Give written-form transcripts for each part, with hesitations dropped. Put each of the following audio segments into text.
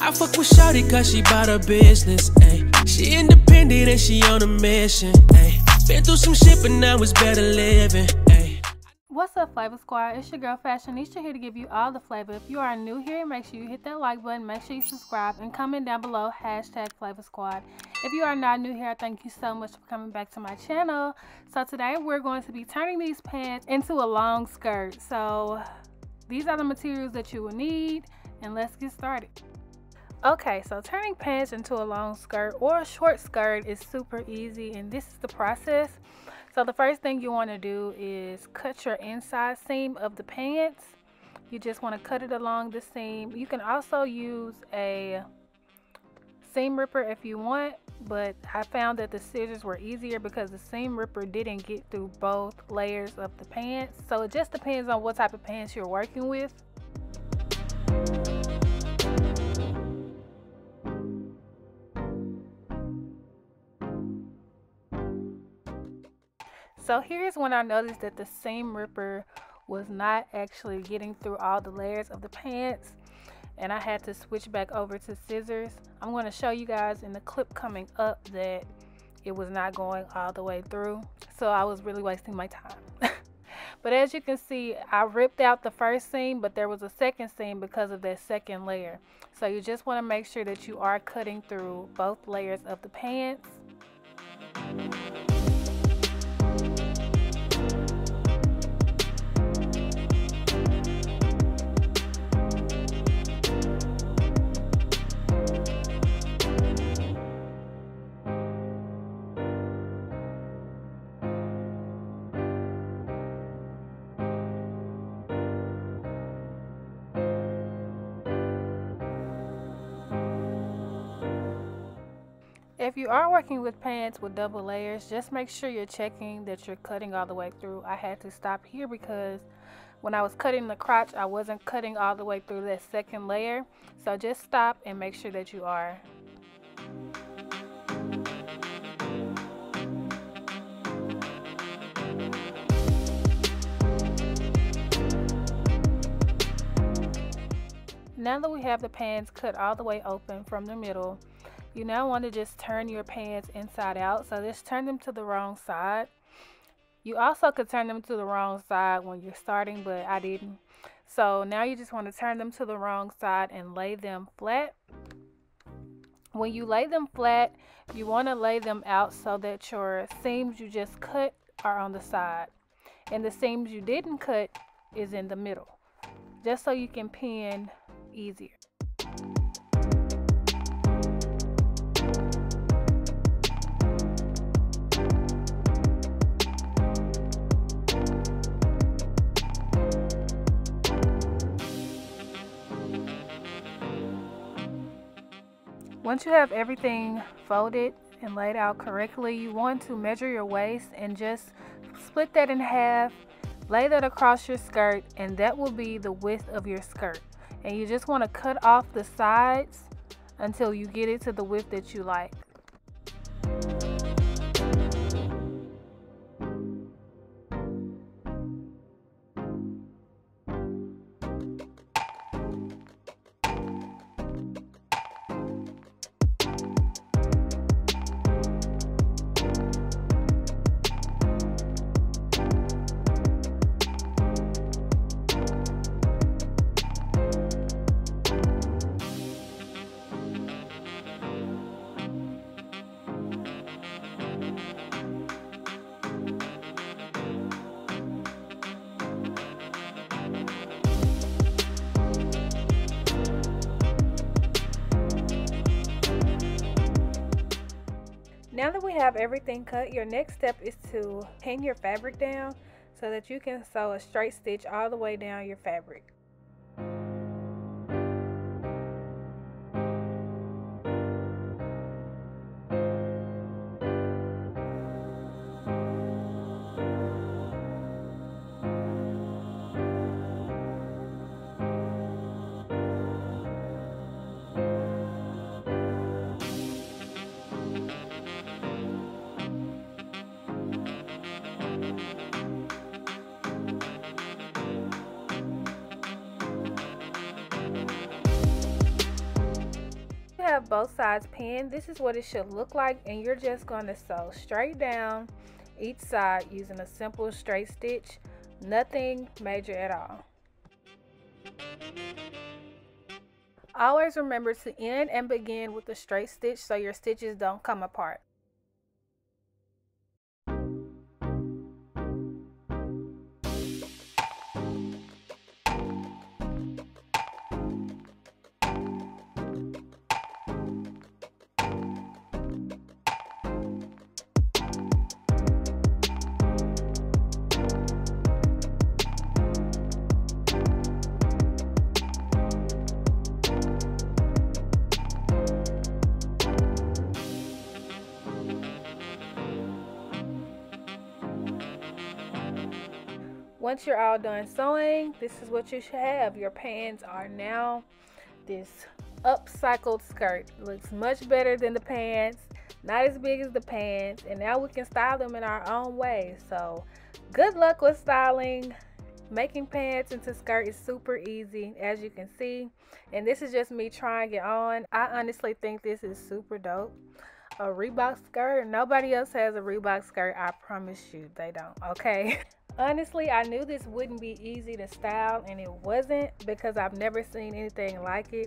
I fuck with shawty cause she bout her business, ayy. She independent and she on a mission, ayy. Been through some shit but now it's better living, ayy. What's up, Flavor Squad? It's your girl Fashionista here to give you all the flavor. If you are new here, make sure you hit that like button, make sure you subscribe, and comment down below #FlavorSquad. If you are not new here, thank you so much for coming back to my channel. So today we're going to be turning these pants into a long skirt. So these are the materials that you will need, and let's get started. Okay, so turning pants into a long skirt or a short skirt is super easy, and this is the process. So the first thing you want to do is cut your inside seam of the pants. You just want to cut it along the seam. You can also use a seam ripper if you want, but I found that the scissors were easier because the seam ripper didn't get through both layers of the pants. So it just depends on what type of pants you're working with. So here's when I noticed that the seam ripper was not actually getting through all the layers of the pants, and I had to switch back over to scissors. I'm going to show you guys in the clip coming up that it was not going all the way through, so I was really wasting my time. But as you can see, I ripped out the first seam, but there was a second seam because of that second layer. So you just want to make sure that you are cutting through both layers of the pants. If you are working with pants with double layers, just make sure you're checking that you're cutting all the way through. I had to stop here because when I was cutting the crotch, I wasn't cutting all the way through that second layer. So just stop and make sure that you are. Now that we have the pants cut all the way open from the middle, you now want to just turn your pants inside out. So just turn them to the wrong side. You also could turn them to the wrong side when you're starting, but I didn't. So now you just want to turn them to the wrong side and lay them flat. When you lay them flat, you want to lay them out so that your seams you just cut are on the side, and the seams you didn't cut is in the middle, just so you can pin easier. Once you have everything folded and laid out correctly, you want to measure your waist and just split that in half, lay that across your skirt, and that will be the width of your skirt. And you just want to cut off the sides until you get it to the width that you like. Now that we have everything cut, your next step is to pin your fabric down so that you can sew a straight stitch all the way down your fabric. have both sides pinned, this is what it should look like, and you're just going to sew straight down each side using a simple straight stitch, nothing major at all. Always remember to end and begin with a straight stitch so your stitches don't come apart. Once you're all done sewing, this is what you should have. Your pans are now this upcycled skirt. Looks much better than the pants, not as big as the pants, and now we can style them in our own way. So good luck with styling. Making pants into skirt is super easy, as you can see, and this is just me trying it on. I honestly think this is super dope. A Reebok skirt, nobody else has a Reebok skirt, I promise you they don't, okay? Honestly, I knew this wouldn't be easy to style, and it wasn't, because I've never seen anything like it.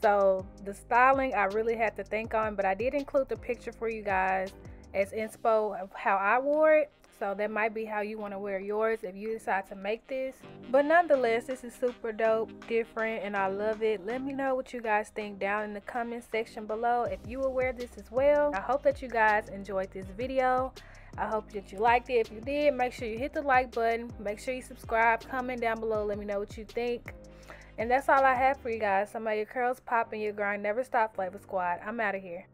So the styling I really had to think on, but I did include the picture for you guys as inspo of how I wore it. So that might be how you want to wear yours if you decide to make this. But nonetheless, this is super dope, different, and I love it. Let me know what you guys think down in the comment section below if you will wear this as well. I hope that you guys enjoyed this video. I hope that you liked it. If you did, make sure you hit the like button. Make sure you subscribe. Comment down below. Let me know what you think. And that's all I have for you guys. So may your curls pop and your grind never stop, Flavor Squad. I'm out of here.